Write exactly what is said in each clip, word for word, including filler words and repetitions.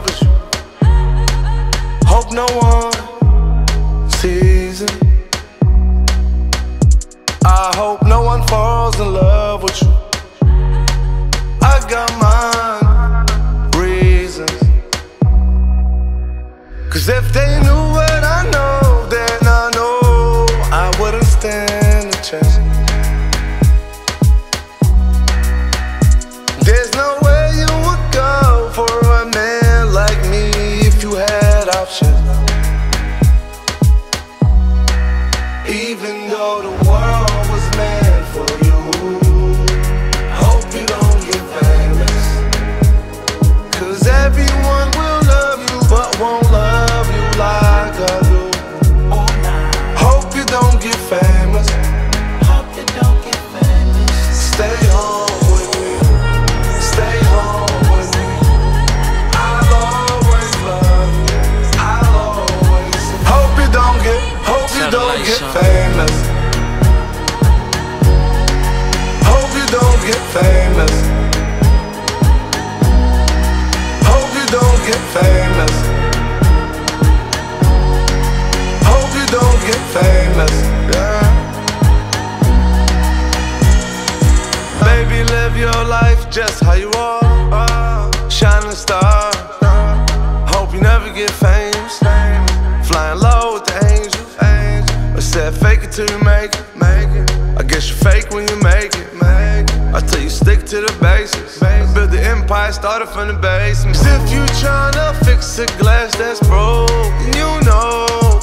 selfish. Hope no one sees it. I hope no one falls in love with you. I got mine reasons, 'cause if they knew what I know, then I know I wouldn't stand a chance. There's no way you would go for a man like me if you had options. Even though the world was meant for you, hope you don't get famous, 'cause everyone will love you but won't love you like I do. Hope you don't get famous. Hope you don't get famous. Stay home with me. Stay home with me. I'll always love you. I'll always. Hope you don't get. Hope you don't get famous. Hope you don't get famous. Hope you don't get famous. Hope you don't get famous. Yeah. Baby, live your life just how you are. Uh, shining star. Hope you never get famous. Flying low with the angels. I said fake it till you make it. I guess you fake when you make it. I tell you stick to the basics. Build the empire, started from the basement. If you tryna fix a glass that's broke, you know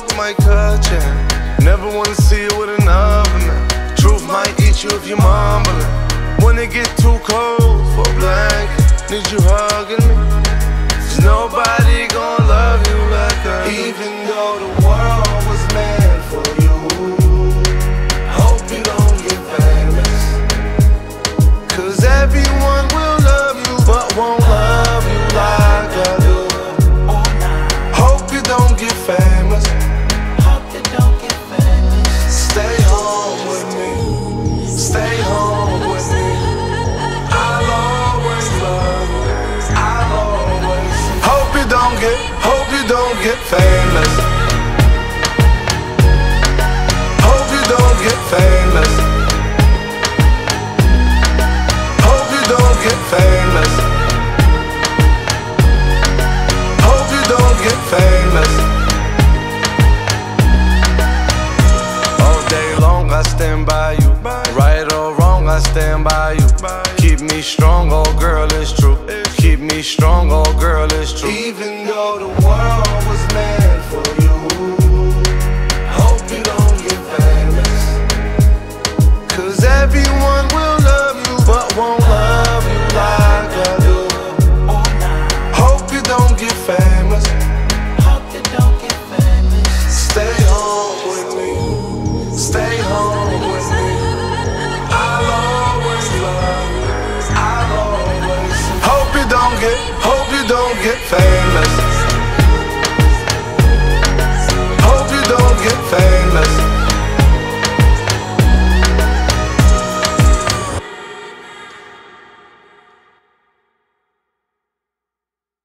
you might cut you. Never wanna see you with another man. Truth might eat you if you mumbling. When it get too cold for a blanket, need you hugging me. 'Cause nobody gon' love you like that. Even though the world was meant for you, hope you don't get famous, 'cause everyone will love you but won't love you like I do. Hope you don't get famous. Hope you don't get famous. Stay home with me. Stay home with me. I'll always love you. I'll always. Hope you don't get. Hope you don't get famous. Get famous. Hope you don't get famous. Hope you don't get famous. All day long I stand by you. Right or wrong, I stand by you. Keep me strong, oh girl, it's true. Keep me strong, oh girl, it's true. Even though the world was mad.